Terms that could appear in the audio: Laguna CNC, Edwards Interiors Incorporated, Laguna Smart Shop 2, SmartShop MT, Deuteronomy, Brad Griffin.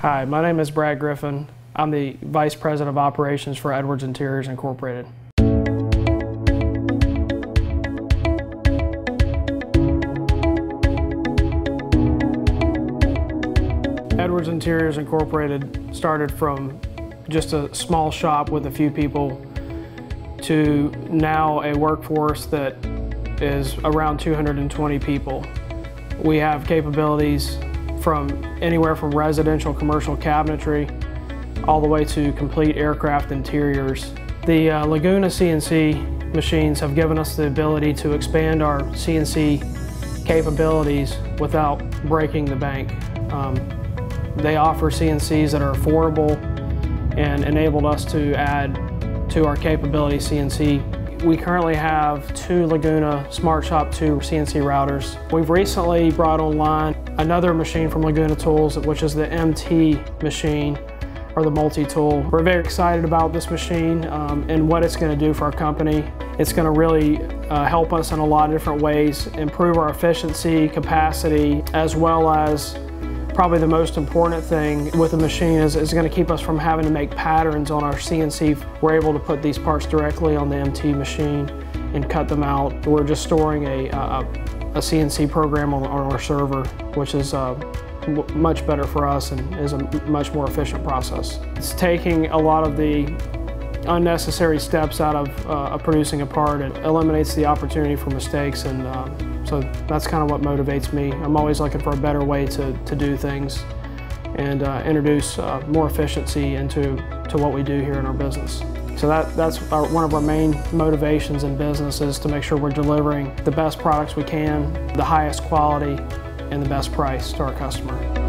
Hi, my name is Brad Griffin. I'm the Vice President of Operations for Edwards Interiors Incorporated. Edwards Interiors Incorporated started from just a small shop with a few people to now a workforce that is around 220 people. We have capabilities from anywhere from residential commercial cabinetry all the way to complete aircraft interiors. The Laguna CNC machines have given us the ability to expand our CNC capabilities without breaking the bank. They offer CNCs that are affordable and enabled us to add to our capability CNC. We currently have 2 Laguna Smart Shop 2 CNC routers. We've recently brought online another machine from Laguna Tools, which is the MT machine, or the multi-tool. We're very excited about this machine and what it's going to do for our company. It's going to really help us in a lot of different ways, improve our efficiency, capacity, as well as probably the most important thing with the machine is it's going to keep us from having to make patterns on our CNC. We're able to put these parts directly on the MT machine and cut them out. We're just storing a CNC program on our server, which is much better for us and is a much more efficient process. It's taking a lot of the unnecessary steps out of producing a part. It eliminates the opportunity for mistakes, and so that's kind of what motivates me. I'm always looking for a better way to do things and introduce more efficiency into what we do here in our business. So that's one of our main motivations in business, is to make sure we're delivering the best products we can, the highest quality, and the best price to our customer.